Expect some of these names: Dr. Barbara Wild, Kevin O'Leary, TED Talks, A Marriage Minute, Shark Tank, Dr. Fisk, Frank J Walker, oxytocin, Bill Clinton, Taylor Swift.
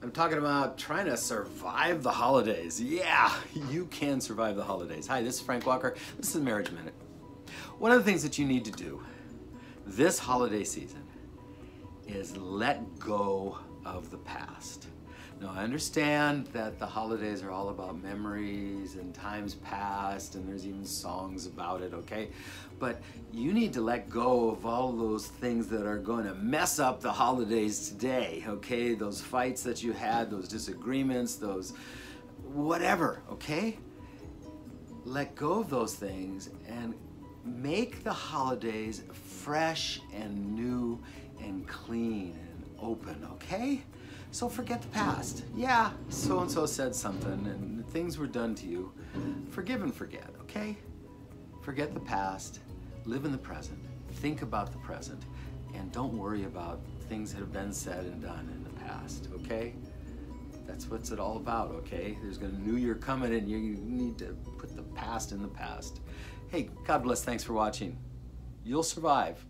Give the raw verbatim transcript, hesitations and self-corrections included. I'm talking about trying to survive the holidays. Yeah, you can survive the holidays. Hi, this is Frank Walker. This is A Marriage Minute. One of the things that you need to do this holiday season is let go of the past. Now, I understand that the holidays are all about memories and times past, and there's even songs about it, okay? But you need to let go of all those things that are going to mess up the holidays today, okay? Those fights that you had, those disagreements, those whatever, okay? Let go of those things and make the holidays fresh and new and clean and open, okay? So forget the past. Yeah, so-and-so said something and things were done to you. Forgive and forget, okay? Forget the past, live in the present, think about the present, and don't worry about things that have been said and done in the past, okay? That's what's it all about, okay? There's gonna new year coming and you need to put the past in the past. Hey, God bless, thanks for watching. You'll survive.